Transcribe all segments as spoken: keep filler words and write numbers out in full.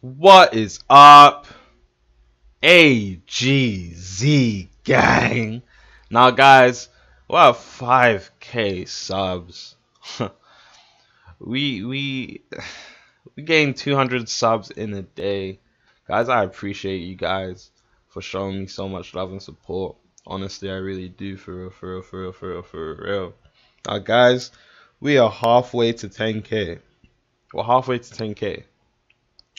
What is up, A G Z Gang? Now guys, we're at five K subs. we we we gained two hundred subs in a day. Guys, I appreciate you guys for showing me so much love and support. Honestly, I really do, for real, for real, for real, for real, for real. Now guys, we are halfway to ten K. We're halfway to ten K.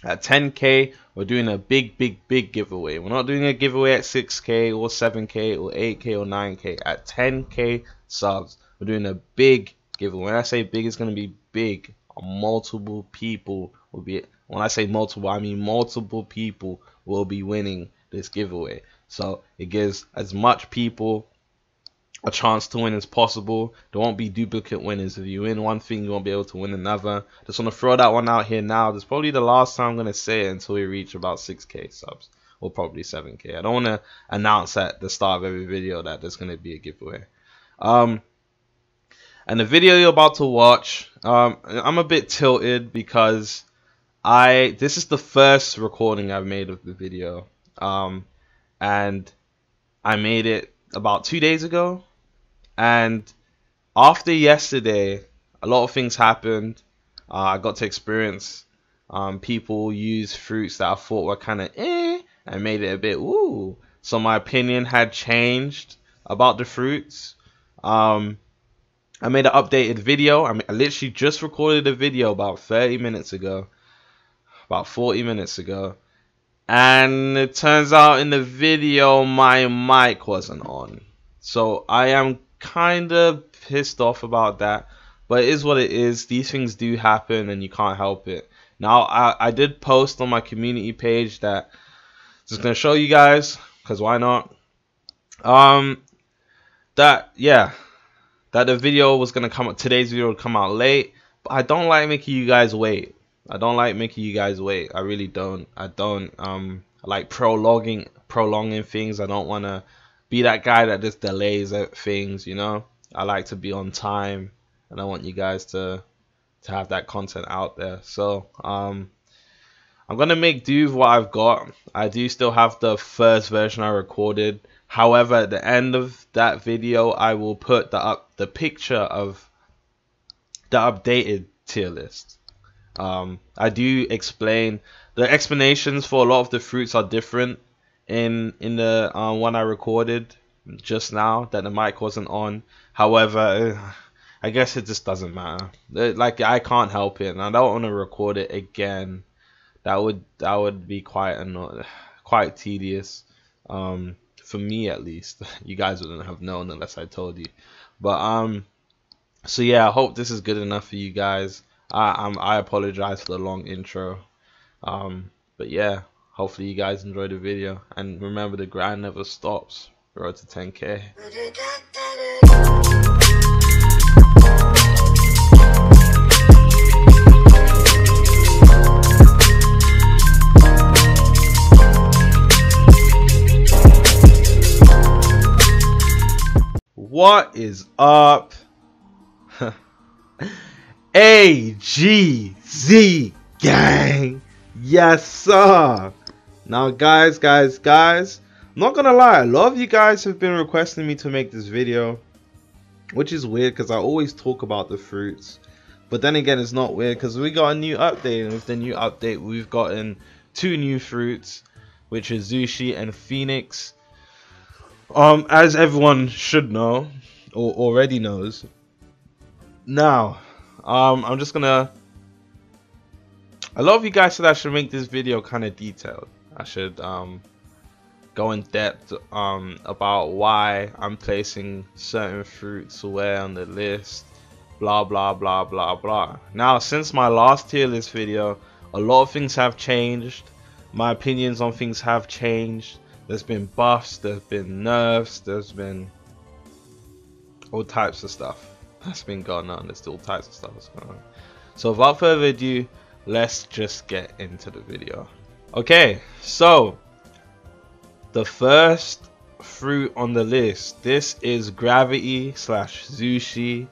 At ten K, we're doing a big, big, big giveaway. We're not doing a giveaway at six K or seven K or eight K or nine K. At ten K subs, we're doing a big giveaway. When I say big, it's going to be big. Multiple people will be, when I say multiple, I mean multiple people will be winning this giveaway. So it gives as much people a chance to win as possible. There won't be duplicate winners. If you win one thing, you won't be able to win another. Just want to throw that one out here now. This is probably the last time I'm going to say it until we reach about six K subs, or probably seven K. I don't want to announce at the start of every video that there's going to be a giveaway. Um, and the video you're about to watch, um, I'm a bit tilted because I this is the first recording I've made of the video, um, and I made it about two days ago. And after yesterday, a lot of things happened. Uh, I got to experience um, people use fruits that I thought were kind of eh, and made it a bit ooh. So my opinion had changed about the fruits. Um, I made an updated video. I, mean, I literally just recorded a video about thirty minutes ago, about forty minutes ago. And it turns out in the video my mic wasn't on. So I am kind of pissed off about that. But it is what it is. These things do happen and you can't help it. Now I, I did post on my community page that just going to show you guys, because why not? Um, that, yeah, that the video was going to come out, today's video would come out late. But I don't like making you guys wait. I don't like making you guys wait. I really don't. I don't um I like prolonging prolonging things. I don't want to be that guy that just delays things, you know? I like to be on time, and I want you guys to to have that content out there. So, um I'm going to make do with what I've got. I do still have the first version I recorded. However, at the end of that video, I will put the up the picture of the updated tier list. Um, I do explain the explanations for a lot of the fruits are different in in the uh, one I recorded just now that the mic wasn't on. However, I guess it just doesn't matter. Like, I can't help it, and I don't want to record it again. That would that would be quite annoying, quite tedious, um, for me at least. You guys wouldn't have known unless I told you. But um, so yeah, I hope this is good enough for you guys. I, um, I apologize for the long intro, um, but yeah, hopefully you guys enjoyed the video, and remember, the grind never stops. Road to ten K. What is up? A G Z Gang, yes sir. Now guys, guys, guys, I'm not gonna lie, a lot of you guys have been requesting me to make this video, which is weird because I always talk about the fruits, but then again it's not weird because we got a new update, and with the new update we've gotten two new fruits, which is Zushi and Phoenix. Um, as everyone should know, or already knows. Now Um, I'm just gonna, a lot of you guys said I should make this video kind of detailed. I should um, go in depth um, about why I'm placing certain fruits where on the list, blah blah blah blah blah. Now since my last tier list video, a lot of things have changed. My opinions on things have changed. There's been buffs, there's been nerfs, there's been all types of stuff that's been going on. There's still types of stuff that's going on. So without further ado, let's just get into the video. Okay, so the first fruit on the list, this is Gravity slash Zushi.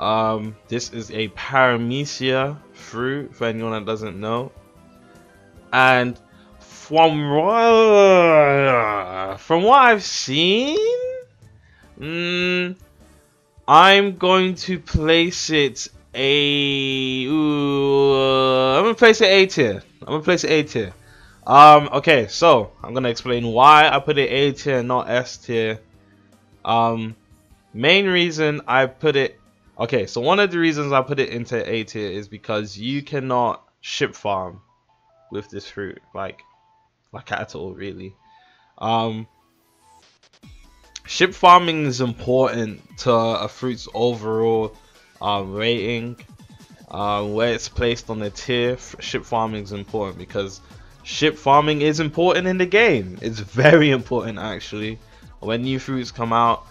Um, this is a Paramecia fruit for anyone that doesn't know. and from what, from what I've seen, mm, I'm going to place it a. Ooh, uh, I'm gonna place it A tier. I'm gonna place it A tier. Um. Okay. So I'm gonna explain why I put it A tier and not S tier. Um. Main reason I put it. Okay. So one of the reasons I put it into A tier is because you cannot ship farm with this fruit, like, like at all, really. Um. Ship farming is important to a fruit's overall um, rating. Uh, where it's placed on the tier, ship farming is important because ship farming is important in the game. It's very important, actually. When new fruits come out,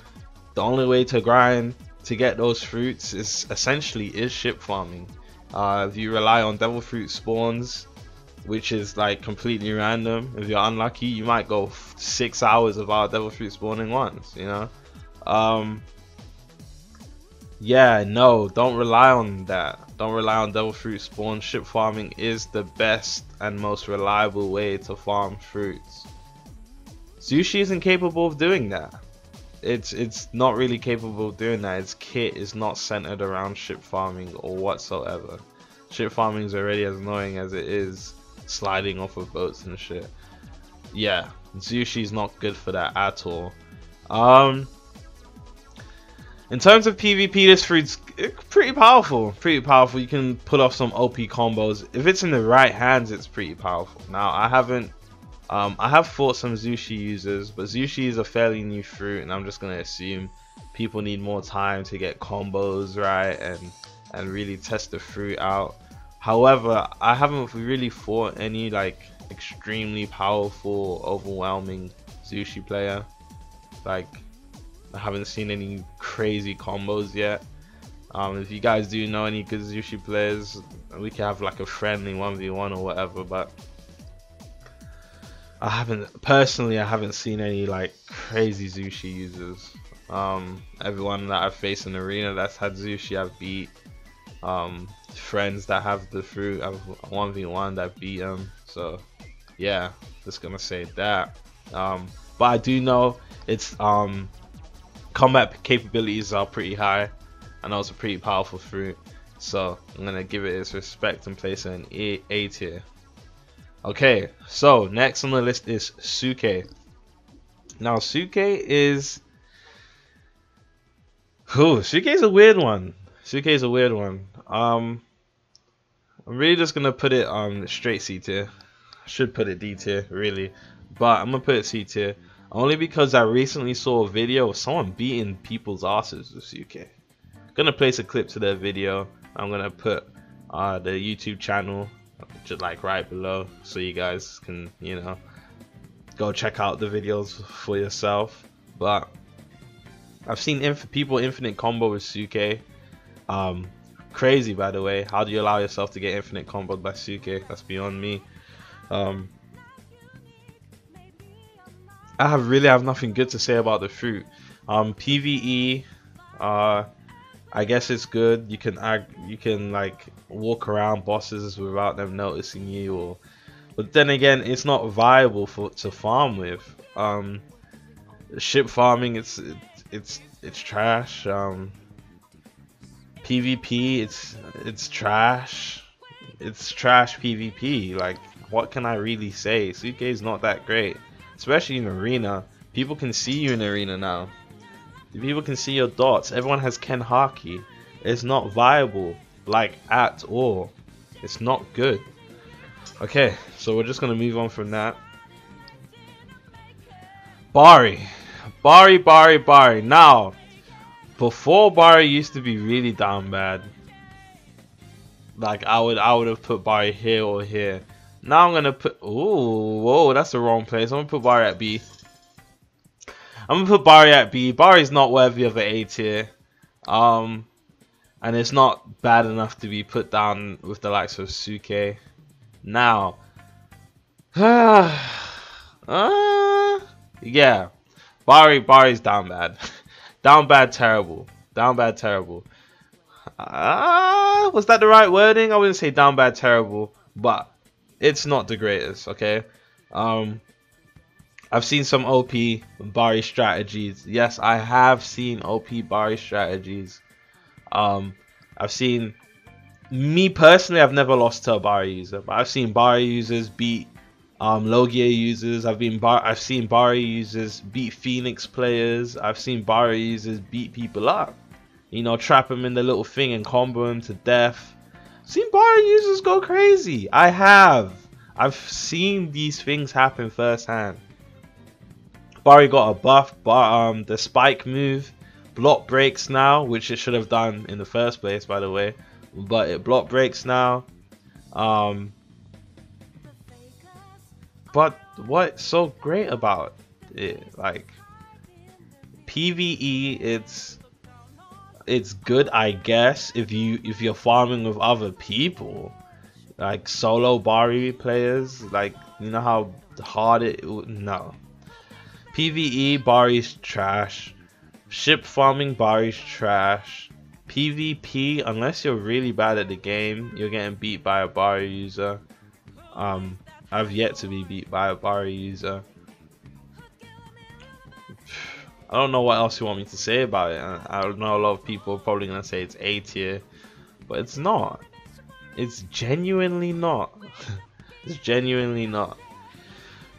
the only way to grind to get those fruits is essentially is ship farming. Uh, if you rely on devil fruit spawns, which is like completely random, if you're unlucky, you might go six hours without devil fruit spawning once, you know. Um, yeah, no, don't rely on that. Don't rely on devil fruit spawn. Ship farming is the best and most reliable way to farm fruits. Zushi isn't capable of doing that. It's it's not really capable of doing that. Its kit is not centered around ship farming or whatsoever. Ship farming is already as annoying as it is sliding off of boats and shit. Yeah, Zushi's not good for that at all. Um, in terms of PvP, this fruit's pretty powerful. Pretty powerful. You can put off some O P combos. If it's in the right hands, it's pretty powerful. Now, I haven't... Um, I have fought some Zushi users, but Zushi is a fairly new fruit, and I'm just going to assume people need more time to get combos right and, and really test the fruit out. However, I haven't really fought any like extremely powerful, overwhelming Zushi player. Like, I haven't seen any crazy combos yet. Um, if you guys do know any good Zushi players, we can have like a friendly one v one or whatever, but I haven't, personally, I haven't seen any like crazy Zushi users. Um, everyone that I've faced in the arena that's had Zushi, I've beat. Um, friends that have the fruit, I've one v one that beat them. So, yeah, just gonna say that. Um, but I do know it's, um, combat capabilities are pretty high. I know it's a pretty powerful fruit, so I'm gonna give it its respect and place it in A tier. Okay, so next on the list is Suke. Now Suke is, whew, Suke is a weird one. Suke is a weird one. Um, I'm really just gonna put it on straight C tier. I should put it D tier, really, but I'm gonna put it C tier only because I recently saw a video of someone beating people's asses with Suke. I'm gonna place a clip to their video. I'm gonna put uh, the YouTube channel just like right below, so you guys can, you know, go check out the videos for yourself. But I've seen inf people infinite combo with Suke. Um, crazy, by the way. How do you allow yourself to get infinite comboed by Suke? That's beyond me. Um, I have really have nothing good to say about the fruit. Um, PvE, uh, I guess it's good. You can ag you can like walk around bosses without them noticing you, or, but then again, it's not viable for to farm with. Um, ship farming, it's it, it's it's trash. Um, PvP, it's it's trash. It's trash PvP. Like, what can I really say? Suke is not that great, especially in arena. People can see you in arena now. People can see your dots. Everyone has Ken Haki. It's not viable, like, at all. It's not good. Okay, so we're just gonna move on from that. Bari. Bari, Bari, Bari. Now, before Bari used to be really down bad. Like, I would I would have put Bari here or here. Now I'm gonna put... Ooh, whoa, that's the wrong place. I'm gonna put Bari at B. I'm gonna put Bari at B. Bari's not worthy of an A tier, um, and it's not bad enough to be put down with the likes of Suke. Now, uh, yeah, Bari Bari's down bad, down bad terrible, down bad terrible. Uh, was that the right wording? I wouldn't say down bad terrible, but it's not the greatest, okay? Um, I've seen some O P Bari strategies. Yes, I have seen O P Bari strategies. Um, I've seen... Me personally, I've never lost to a Bari user, but I've seen Bari users beat um, Logia users. I've been bar I've seen Bari users beat Phoenix players. I've seen Bari users beat people up. You know, trap them in the little thing and combo them to death. I've seen Bari users go crazy. I have. I've seen these things happen firsthand. Bari got a buff, but um, the spike move block breaks now, which it should have done in the first place, by the way. But it block breaks now. Um, but what's so great about it? Like P V E, it's it's good, I guess, if you if you're farming with other people, like solo Bari players. Like, you know how hard it. No, P V E Bari's trash. Ship farming Bari's trash. P V P, unless you're really bad at the game, you're getting beat by a Bari user. Um, I've yet to be beat by a Bari user. I don't know what else you want me to say about it. I know a lot of people are probably going to say it's A tier, but it's not. It's genuinely not. It's genuinely not.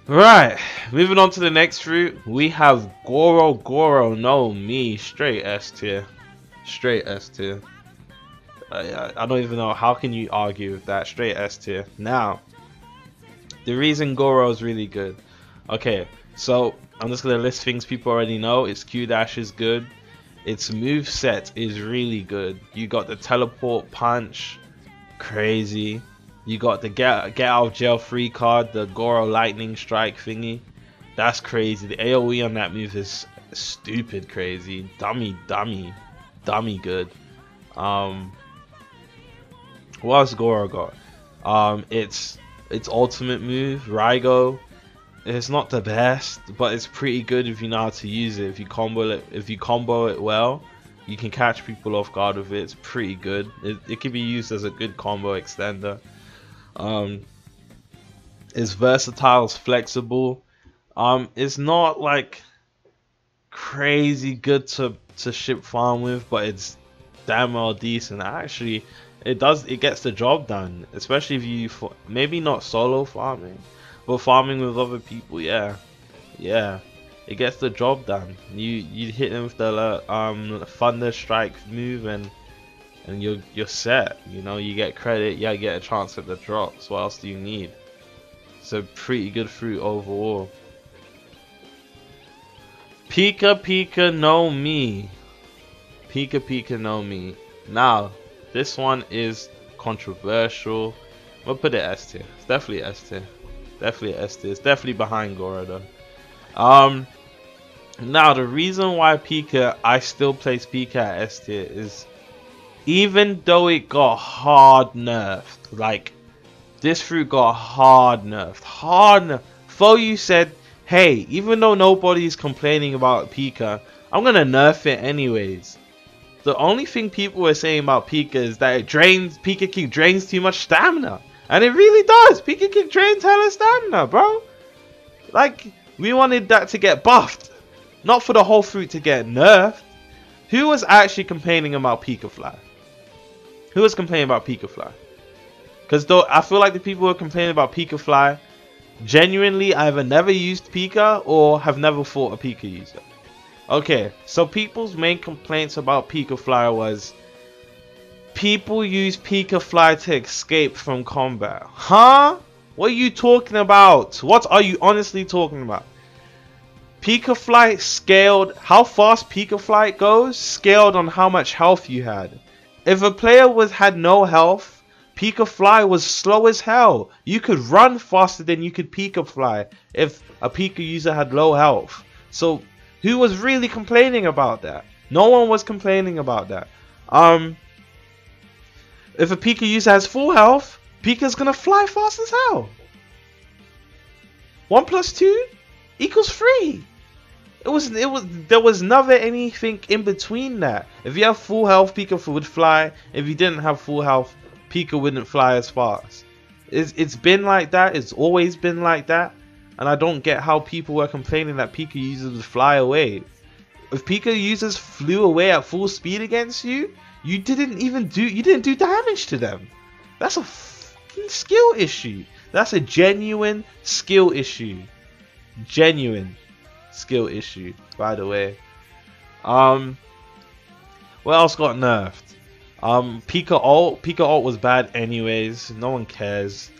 Right, moving on to the next fruit. We have Goro Goro no Mi, straight S tier. Straight S tier. I, I don't even know, how can you argue with that? Straight S tier. Now, the reason Goro is really good. Okay, so I'm just going to list things people already know. Its Q dash is good. Its moveset is really good. You got the teleport punch. Crazy. You got the get, get out of jail free card. The Goro lightning strike thingy. That's crazy. The AoE on that move is stupid crazy. Dummy, dummy. Dummy good. Um, what else Goro got? Um, it's it's ultimate move, Raigo. It's not the best, but it's pretty good if you know how to use it. If you combo it, if you combo it well, you can catch people off guard with it. It's pretty good. It, it can be used as a good combo extender. Um, it's versatile, it's flexible. Um, it's not like crazy good to to ship farm with, but it's damn well decent. Actually, it does it gets the job done, especially if you maybe not solo farming, but farming with other people. Yeah, yeah, it gets the job done. You you hit them with the um thunder strike move, and and you're you're set. You know, you get credit. Yeah, you get a chance at the drops. What else do you need? It's a pretty good fruit overall. Pika Pika no Mi. Pika Pika no Mi. Now, this one is controversial. We'll put it S tier. It's definitely S tier. Definitely S tier. It's definitely behind Goro though. Um, now, the reason why Pika, I still place Pika at S tier is even though it got hard nerfed. Like, this fruit got hard nerfed. Hard nerfed. Foyu said, hey, even though nobody's complaining about Pika, I'm going to nerf it anyways. The only thing people were saying about Pika is that it drains, Pika Kick drains too much stamina. And it really does. Pika Kick drains hella stamina, bro. Like, we wanted that to get buffed. Not for the whole fruit to get nerfed. Who was actually complaining about Pika Fly? Who was complaining about Pika Fly? Because though I feel like the people who are complaining about Pika Fly genuinely either never used Pika or have never fought a Pika user. Okay, so people's main complaints about Pika Fly was people use Pika Fly to escape from combat. Huh? What are you talking about? What are you honestly talking about? Pika Fly scaled, how fast Pika Fly goes scaled on how much health you had. If a player was had no health, Pika Fly was slow as hell. You could run faster than you could Pika Fly if a Pika user had low health. So who was really complaining about that? No one was complaining about that. Um, if a Pika user has full health, Pika's gonna fly fast as hell. One plus two equals three. It was it was there was never anything in between that. If you have full health, Pika would fly. If you didn't have full health, Pika wouldn't fly as fast. It's, it's been like that. It's always been like that. And I don't get how people were complaining that Pika uses fly away. If Pika users flew away at full speed against you, you didn't even do you didn't do damage to them. That's a fucking skill issue. That's a genuine skill issue. Genuine skill issue, by the way. Um, what else got nerfed? Um, Pika ult. Pika ult was bad anyways. No one cares.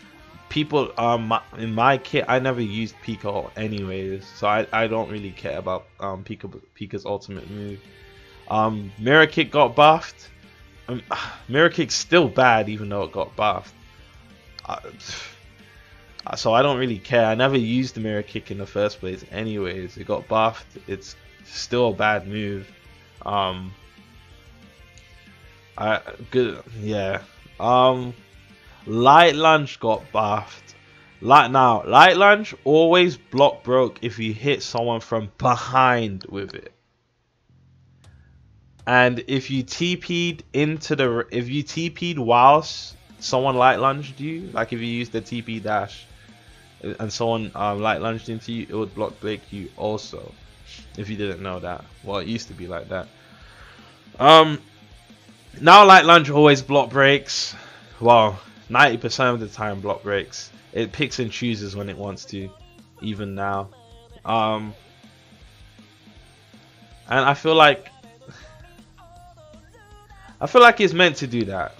People um in my kit, I never used Pika ult anyways, so I, I don't really care about um Pika Pika's ultimate move. Um, Mera kick got buffed. Um, Mera kick's still bad even though it got buffed. Uh, so I don't really care. I never used the Mera kick in the first place anyways. It got buffed. It's still a bad move. Um, I good yeah. Um. Light lunge got buffed. Light now, light lunge always block broke if you hit someone from behind with it. And if you T P'd into the, if you T P'd whilst someone light lunged you, like if you used the T P dash and someone um, light lunged into you, it would block break you also. If you didn't know that, well, it used to be like that. Um, now light lunge always block breaks. Well. ninety percent of the time block breaks. It picks and chooses when it wants to, even now. Um, and I feel like I feel like it's meant to do that,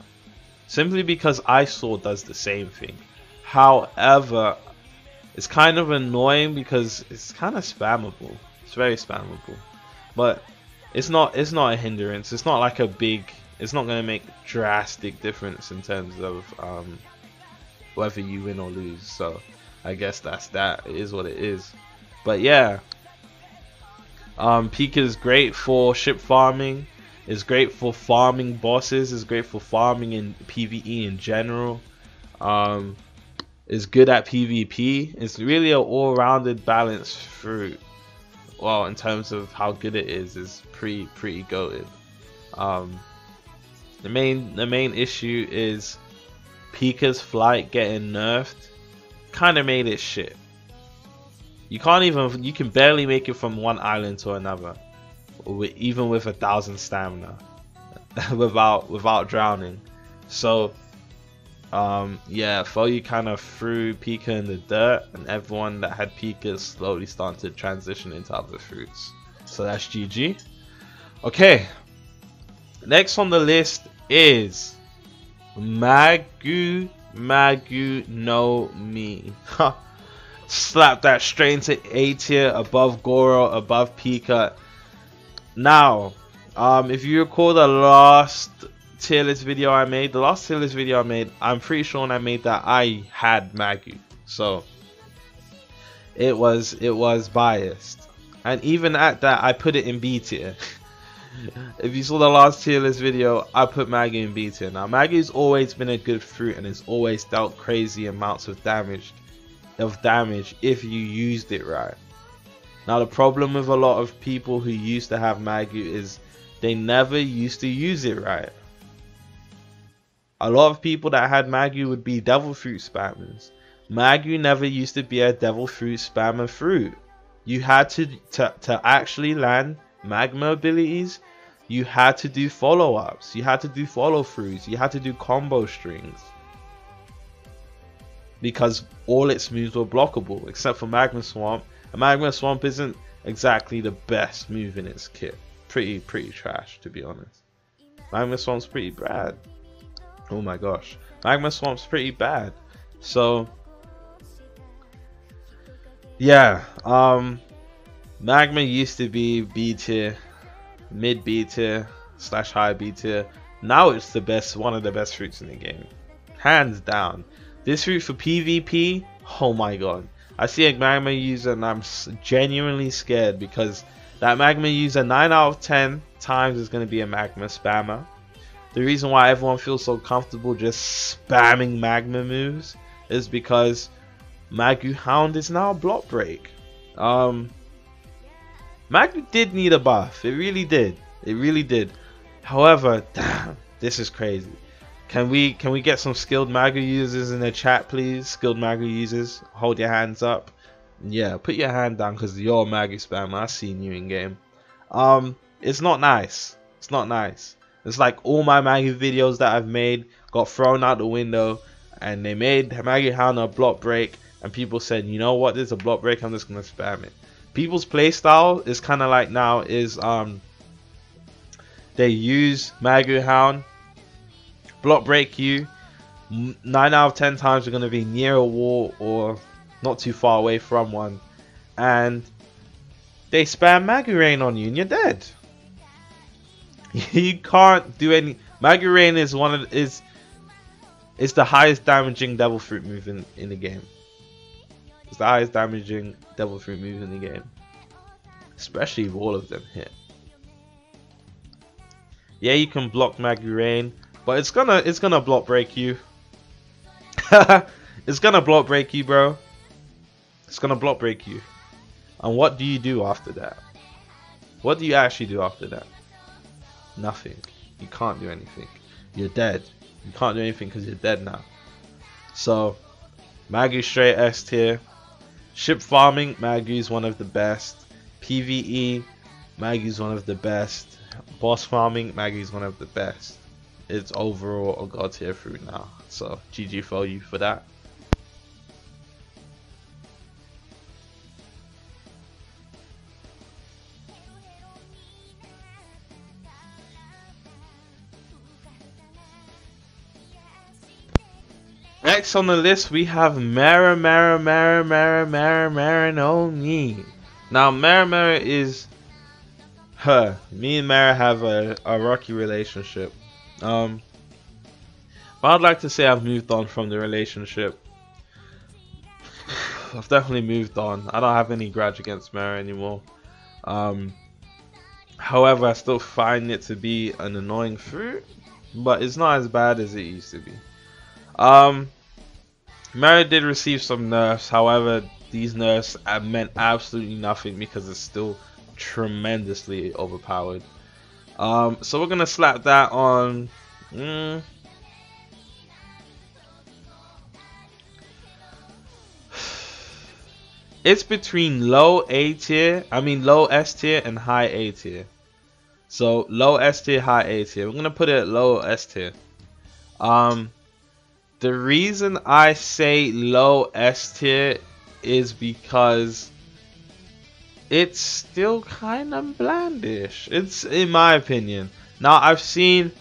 simply because Ice Sword does the same thing. However, it's kind of annoying because it's kind of spammable. It's very spammable, but it's not. It's not a hindrance. It's not like a big. It's not going to make drastic difference in terms of um, whether you win or lose. So I guess that's that. It is what it is. But yeah, um, Pika is great for ship farming. It's great for farming bosses. It's great for farming in P V E in general. Um, it's good at P V P. It's really an all-rounded, balanced fruit. Well, in terms of how good it is, it's pretty pretty goated. Um, The main the main issue is Pika's flight getting nerfed kind of made it shit. You can't even you can barely make it from one island to another, even with a thousand stamina, without without drowning. So um, yeah, Foyu kind of threw Pika in the dirt, and everyone that had Pika slowly started to transition into other fruits. So that's G G. Okay, next on the list is Magu Magu no Mi. Slap that straight into A tier, above Goro, above Pika. Now, um, if you recall the last tier list video I made, the last tier list video I made, I'm pretty sure when I made that I had Magu, so it was it was biased, and even at that, I put it in B tier. If you saw the last tier list video, I put Magu in B tier. Now, Magu's always been a good fruit, and it's always dealt crazy amounts of damage, of damage if you used it right. Now, the problem with a lot of people who used to have Magu is they never used to use it right. A lot of people that had Magu would be Devil Fruit spammers. Magu never used to be a Devil Fruit spammer fruit. You had to to, to actually land magma abilities. You had to do follow-ups, you had to do follow-throughs, you had to do combo strings, because all its moves were blockable except for Magma Swamp, and Magma Swamp isn't exactly the best move in its kit. Pretty pretty trash, to be honest. Magma Swamp's pretty bad. Oh my gosh, Magma Swamp's pretty bad. So yeah, um Magma used to be B tier, mid B tier slash high B tier. Now it's the best, one of the best fruits in the game, hands down. This fruit for P V P, oh my god! I see a Magma user and I'm genuinely scared, because that Magma user nine out of ten times is going to be a Magma spammer. The reason why everyone feels so comfortable just spamming Magma moves is because Magu Hound is now a block break. Um. Magu did need a buff. It really did. It really did. However, damn, this is crazy. Can we can we get some skilled Magu users in the chat, please? Skilled Magu users, hold your hands up. Yeah, put your hand down because you're Magu spammer. I seen you in game. Um, it's not nice. It's not nice. It's like all my Magu videos that I've made got thrown out the window, and they made Magu Hana block break, and people said, you know what, there's a block break, I'm just gonna spam it. People's playstyle is kind of like now is um they use Magu Hound, block break you, nine out of ten times you're going to be near a wall or not too far away from one, and they spam Magu Rain on you and you're dead. You can't do any. Magu Rain is one of is it's the highest damaging Devil Fruit move in, in the game. It's the highest damaging Devil Fruit move in the game, especially if all of them hit. Yeah, you can block Magu Rain, but it's gonna it's gonna block break you. It's gonna block break you, bro. It's gonna block break you. And what do you do after that? What do you actually do after that? Nothing. You can't do anything. You're dead. You can't do anything because you're dead now. So Magu straight S tier. Ship farming, Magu's one of the best. P V E, Magu's one of the best. Boss farming, Magu's one of the best. It's overall a god tier fruit now, so G G for you for that. Next on the list we have Mera Mera Mera Mera Mera Mera no me. Now Mera Mera is her. Me and Mera have a, a rocky relationship. Um, but I'd like to say I've moved on from the relationship. I've definitely moved on. I don't have any grudge against Mera anymore. Um, however, I still find it to be an annoying fruit, but it's not as bad as it used to be. Um, Mera did receive some nerfs. However, these nerfs meant absolutely nothing because it's still tremendously overpowered. Um, so we're gonna slap that on. Mm. It's between low A tier, I mean low S tier and high A tier. So low S tier, high A tier. We're gonna put it at low S tier. Um, the reason I say low S tier is because it's still kind of blandish. It's in my opinion. Now I've seen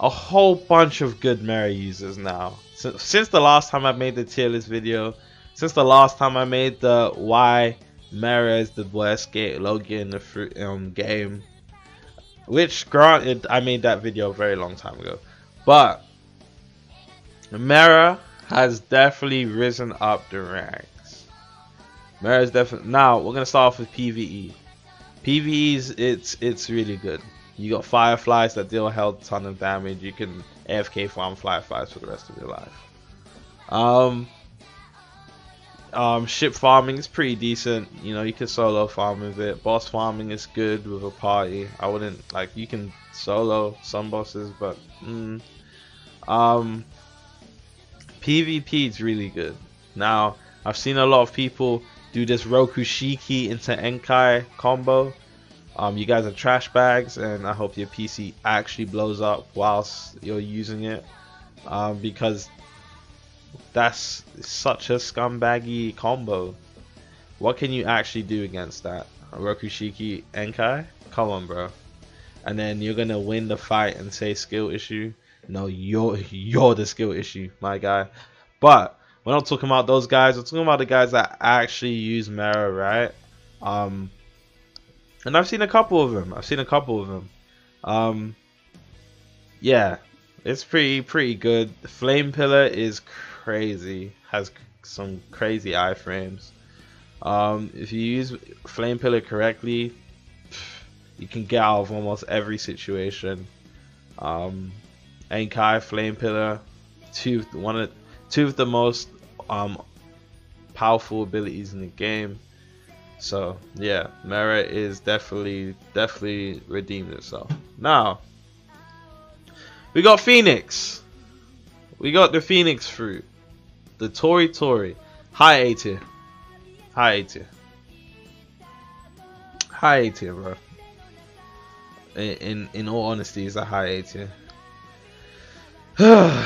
a whole bunch of good Mera users now. So, since the last time I made the tier list video, since the last time I made the why Mera is the best gate Logia in the fruit um, game, which granted I made that video a very long time ago, but Mera has definitely risen up the rank. Mera's definitely now. We're gonna start off with P V E. P V E's it's it's really good. You got fireflies that deal a hell ton of damage. You can A F K farm fireflies for the rest of your life. Um, um, ship farming is pretty decent. You know, you can solo farm with it. Boss farming is good with a party. I wouldn't like. You can solo some bosses, but mm, um, P V P is really good. Now I've seen a lot of people do this Rokushiki into Enkai combo. Um, you guys are trash bags, and I hope your P C actually blows up whilst you're using it, um, because that's such a scumbaggy combo. What can you actually do against that? Rokushiki Enkai? Come on, bro. And then you're gonna win the fight and say skill issue? No, you're you're the skill issue, my guy. But we're not talking about those guys. We're talking about the guys that actually use Mera, right? Um, and I've seen a couple of them. I've seen a couple of them. Um, yeah, it's pretty pretty good. The Flame Pillar is crazy. Has some crazy iframes. Um, if you use Flame Pillar correctly, you can get out of almost every situation. Um, Enkai Flame Pillar, two one of two of the most um powerful abilities in the game. So yeah, Mera is definitely definitely redeemed itself. Now we got Phoenix. We got the Phoenix Fruit, the Tori Tori, high A tier, high A tier, high A tier, bro. In in, in all honesty, it's a high A tier. I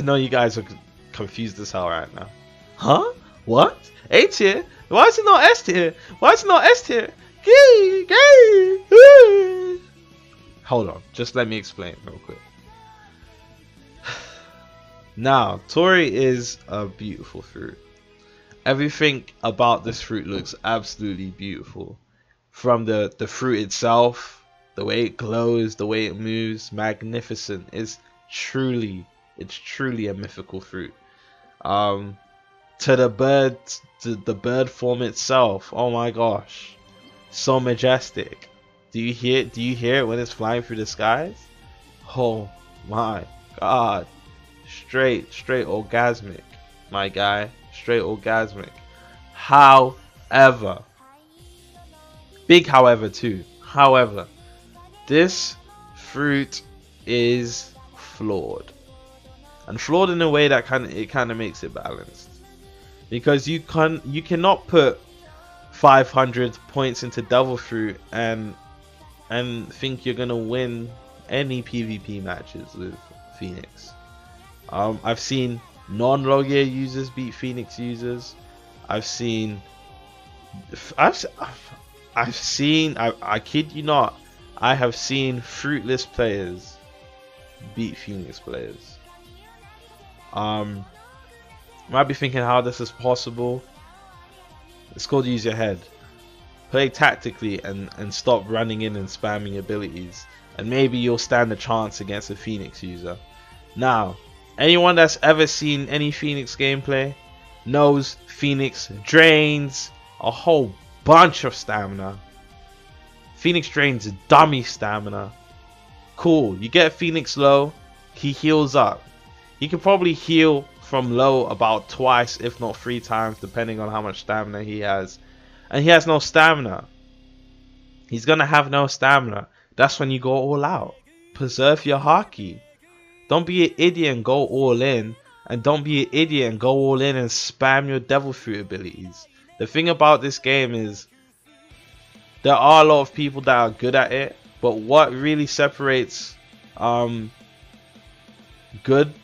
know you guys are confused as hell right now. Huh? What? A tier? Why is it not S tier? Why is it not S tier? Gay, gay. Hold on, just let me explain real quick. Now, Tori is a beautiful fruit. Everything about this fruit looks absolutely beautiful. From the, the fruit itself, the way it glows, the way it moves, magnificent. It's truly, it's truly a mythical fruit. Um, to the bird, to the bird form itself. Oh my gosh, so majestic. Do you hear it? Do you hear it when it's flying through the skies? Oh my god. Straight, straight orgasmic, my guy. Straight orgasmic. However, big however too. However, this fruit is flawed, and flawed in a way that kind of it kind of makes it balanced, because you can you cannot put five hundred points into Devil Fruit and and think you're gonna win any PvP matches with Phoenix. Um, I've seen non-Rogue users beat Phoenix users. I've seen, I've, I've seen, I, I kid you not, I have seen fruitless players beat Phoenix players. Um, might be thinking how this is possible. It's called use your head. Play tactically and and stop running in and spamming abilities, and maybe you'll stand a chance against a Phoenix user. Now, anyone that's ever seen any Phoenix gameplay knows Phoenix drains a whole bunch of stamina. Phoenix drains dummy stamina. Cool, you get Phoenix low, he heals up. He can probably heal from low about twice, if not three times, depending on how much stamina he has. And he has no stamina. He's gonna have no stamina. That's when you go all out. Preserve your haki. Don't be an idiot and go all in, and don't be an idiot and go all in and spam your Devil Fruit abilities. The thing about this game is there are a lot of people that are good at it, but what really separates um, good,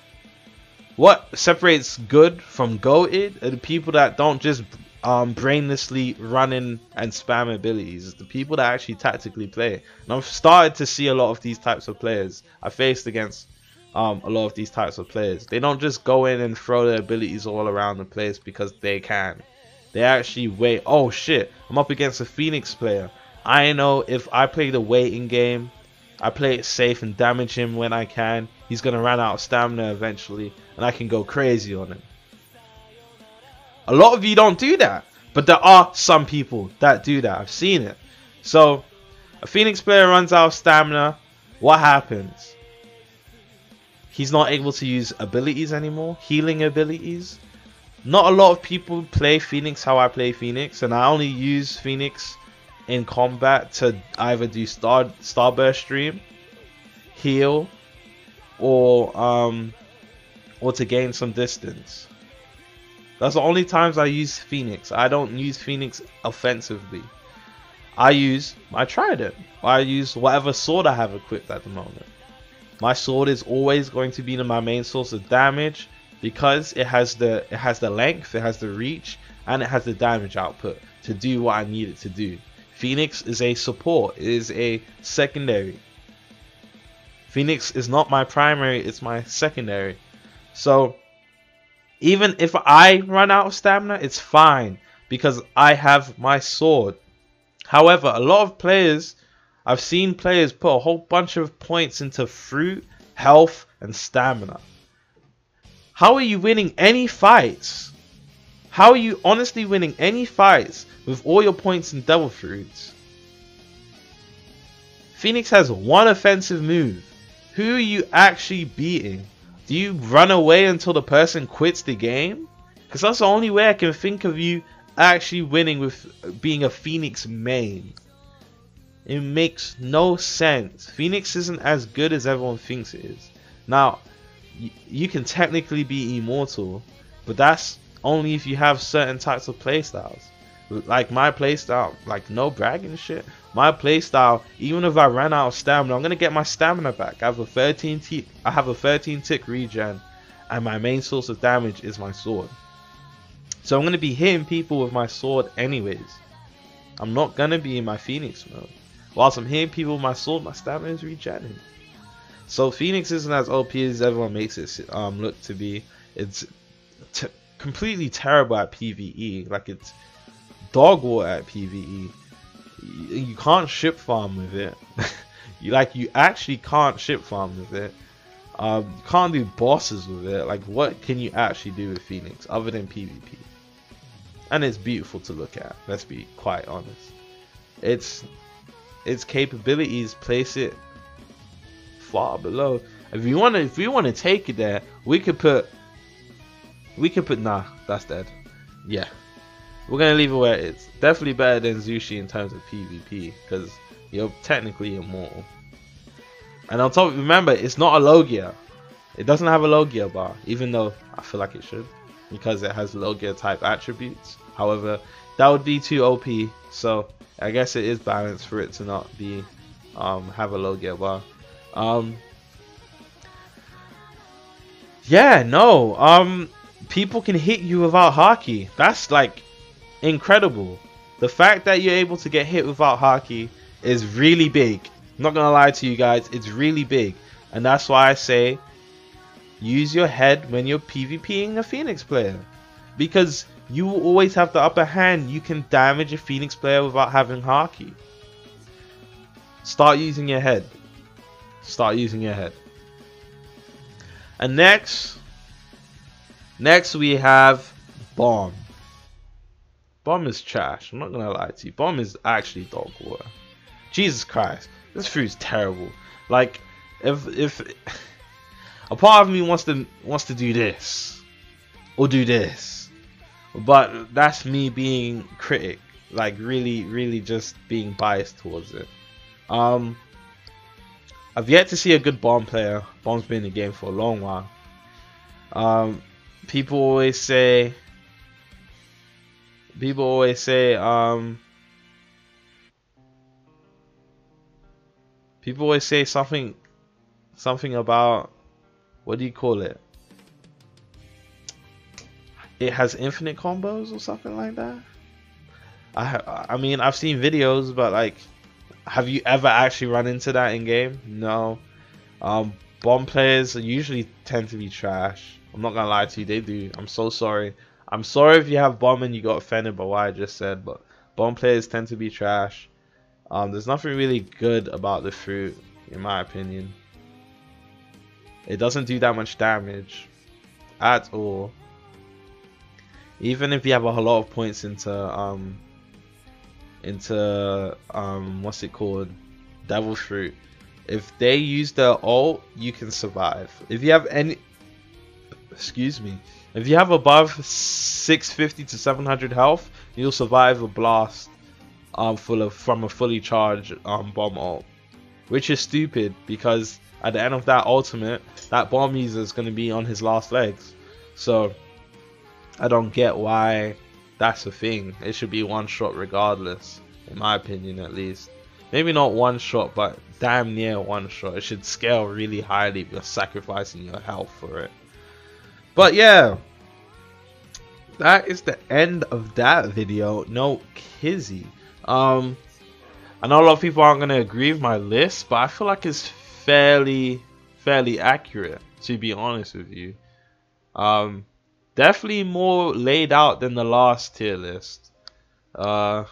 what separates good from goated are the people that don't just um, brainlessly run in and spam abilities. It's the people that actually tactically play. And I've started to see a lot of these types of players. I faced against. Um, a lot of these types of players, they don't just go in and throw their abilities all around the place because they can. They actually wait. Oh shit, I'm up against a Phoenix player. I know if I play the waiting game, I play it safe and damage him when I can, he's gonna run out of stamina eventually and I can go crazy on him. A lot of you don't do that, but there are some people that do that. I've seen it. So a Phoenix player runs out of stamina. What happens? He's not able to use abilities anymore, healing abilities. Not a lot of people play Phoenix how I play Phoenix, and I only use Phoenix in combat to either do Star Starburst stream, heal, or um, or to gain some distance. That's the only times I use Phoenix. I don't use Phoenix offensively. I use my trident. I use whatever sword I have equipped at the moment. My sword is always going to be my main source of damage because it has the it has the length, it has the reach, and it has the damage output to do what I need it to do. Phoenix is a support, it is a secondary. Phoenix is not my primary, it's my secondary. So even if I run out of stamina, it's fine because I have my sword. However, a lot of players, I've seen players put a whole bunch of points into fruit, health, and stamina. How are you winning any fights? How are you honestly winning any fights with all your points in Devil Fruits? Phoenix has one offensive move. Who are you actually beating? Do you run away until the person quits the game? Because that's the only way I can think of you actually winning with being a Phoenix main. It makes no sense. Phoenix isn't as good as everyone thinks it is. Now, you, you can technically be immortal, but that's only if you have certain types of playstyles. Like my playstyle, like no bragging shit, my playstyle, even if I ran out of stamina, I'm gonna get my stamina back. I have a thirteen tick, I have a thirteen tick regen, and my main source of damage is my sword. So I'm gonna be hitting people with my sword anyways. I'm not gonna be in my Phoenix mode. Whilst I'm hitting people with my sword, my stamina is regenerating. So Phoenix isn't as O P as everyone makes it um, look to be. It's t completely terrible at PvE. Like, it's dog water at PvE. You, you can't ship farm with it. you like you actually can't ship farm with it. Um, you can't do bosses with it. Like, what can you actually do with Phoenix other than PvP? And it's beautiful to look at. Let's be quite honest. Its its capabilities place it far below. If you want to, if we want to take it there, we could put, we could put. Nah, that's dead. Yeah, we're gonna leave it where it is. Definitely better than Zushi in terms of PvP because you're technically immortal. And on top, remember, it's not a Logia. It doesn't have a Logia bar, even though I feel like it should, because it has Logia type attributes. However, that would be too O P, so I guess it is balanced for it to not be um, have a Logia bar. Um, yeah, no, um, people can hit you without Haki. That's like incredible. The fact that you're able to get hit without Haki is really big. I'm not gonna lie to you guys, it's really big, and that's why I say use your head when you're PvPing a Phoenix player, because you will always have the upper hand. You can damage a Phoenix player without having Haki. Start using your head. Start using your head. And next, next we have Bomb. Bomb is trash. I'm not gonna lie to you. Bomb is actually dog water. Jesus Christ, this fruit's terrible. Like, if if a part of me wants to wants to do this or do this, but that's me being critic. Like, really, really, just being biased towards it. Um. I've yet to see a good Bomb player. Bomb's been in the game for a long while. Um, people always say, people always say, um, people always say something, something about, what do you call it? It has infinite combos or something like that. I, I mean, I've seen videos, but like, have you ever actually run into that in game? No. Um, Bomb players usually tend to be trash. I'm not gonna lie to you, they do. I'm so sorry. I'm sorry if you have Bomb and you got offended by what I just said, but Bomb players tend to be trash. Um, there's nothing really good about the fruit, in my opinion. It doesn't do that much damage at all. Even if you have a lot of points into um into um what's it called, Devil Fruit, if they use their ult, you can survive. If you have any, excuse me, if you have above six fifty to seven hundred health, you'll survive a blast um full of from a fully charged um Bomb ult, which is stupid because at the end of that ultimate, that Bomb user is going to be on his last legs. So I don't get why that's the thing. It should be one shot regardless, in my opinion, at least. Maybe not one shot, but damn near one shot. It should scale really highly if you're sacrificing your health for it. But yeah, that is the end of that video. No kizzy. Um, I know a lot of people aren't going to agree with my list, but I feel like it's fairly, fairly accurate, to be honest with you. Um... Definitely more laid out than the last tier list. Uh,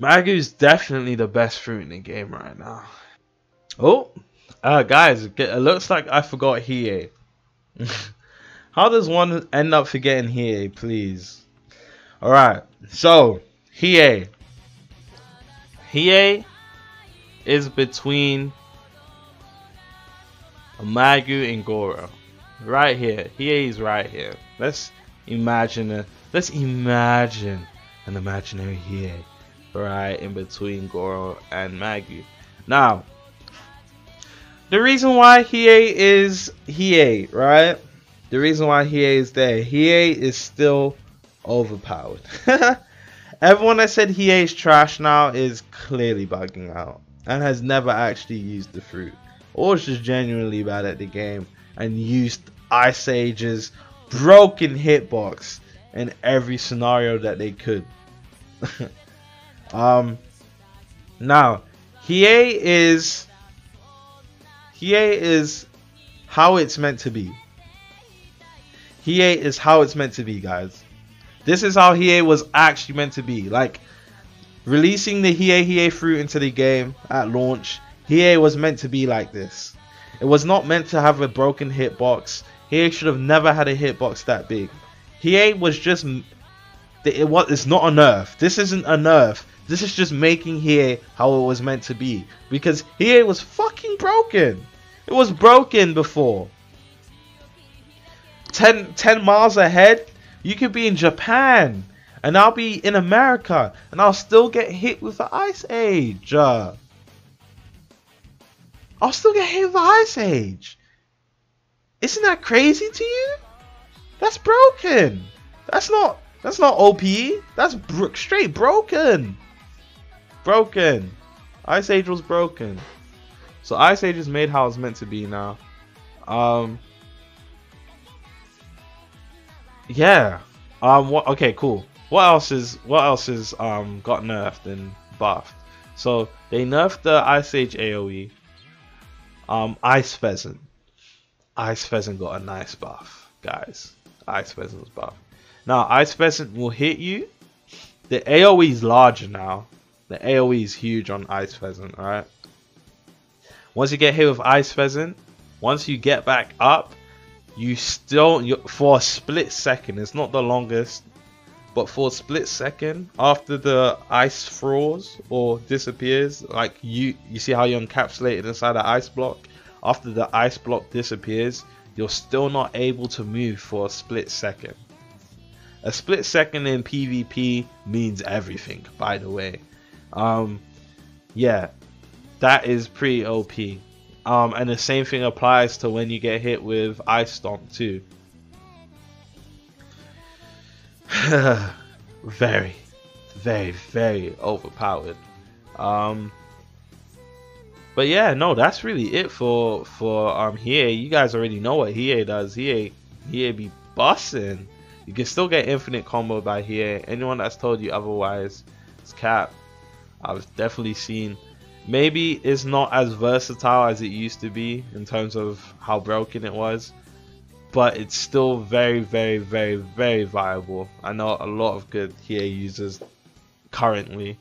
Magu's definitely the best fruit in the game right now. Oh, uh, guys, it looks like I forgot Hiei. How does one end up forgetting Hiei, please? Alright, so Hiei. Hiei is between Magu and Goro. Right here, Hiei is right here. Let's imagine a, let's imagine an imaginary Hiei right in between Goro and Magu. Now, the reason why Hiei is Hiei, right? The reason why Hiei is there, Hiei is still overpowered. Everyone that said Hiei is trash now is clearly bugging out and has never actually used the fruit, or is just genuinely bad at the game and used Ice Age's broken hitbox in every scenario that they could. um, now, Hiei is Hiei is how it's meant to be. Hiei is how it's meant to be, guys. This is how Hiei was actually meant to be. Like, releasing the Hiei Hiei fruit into the game at launch, Hiei was meant to be like this. It was not meant to have a broken hitbox. Hiei should have never had a hitbox that big. Hiei was just... It was, it's not a nerf. This isn't a nerf. This is just making Hiei how it was meant to be. Because Hiei was fucking broken. It was broken before. Ten, ten miles ahead, you could be in Japan. And I'll be in America. And I'll still get hit with the Ice Age. Uh, I'll still get hit with the Ice Age. Isn't that crazy to you? That's broken. That's not... That's not O P. That's bro straight broken. Broken. Ice Age was broken. So Ice Age is made how it's meant to be now. Um. Yeah. Um. What? Okay. Cool. What else is? What else is? Um. Got nerfed and buffed. So they nerfed the Ice Age AoE. Um. Ice Pheasant. Ice Pheasant got a nice buff, guys. Ice Pheasant was buffed. Now, Ice Pheasant will hit you. The AoE is larger now. The AoE is huge on Ice Pheasant, alright? Once you get hit with Ice Pheasant, once you get back up, you still, you, for a split second, it's not the longest, but for a split second, after the ice thaws or disappears, like you, you see how you're encapsulated inside the ice block? After the ice block disappears, you're still not able to move for a split second. A split second in PvP means everything, by the way. Um, yeah, that is pretty O P. Um, and the same thing applies to when you get hit with Ice Stomp too. Very, very, very overpowered. Um, but yeah, no, that's really it for for um Hiei. You guys already know what Hiei does. Hiei, Hiei be bussin'. You can still get infinite combo by Hiei. Anyone that's told you otherwise is cap. I've definitely seen. Maybe it's not as versatile as it used to be in terms of how broken it was, but it's still very, very, very, very viable. I know a lot of good Hiei users currently.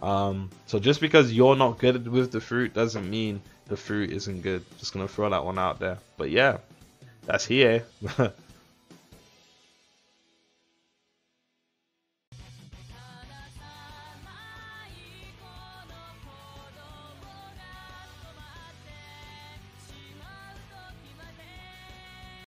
Um, so just because you're not good with the fruit doesn't mean the fruit isn't good. Just gonna throw that one out there. But yeah, that's Hiei.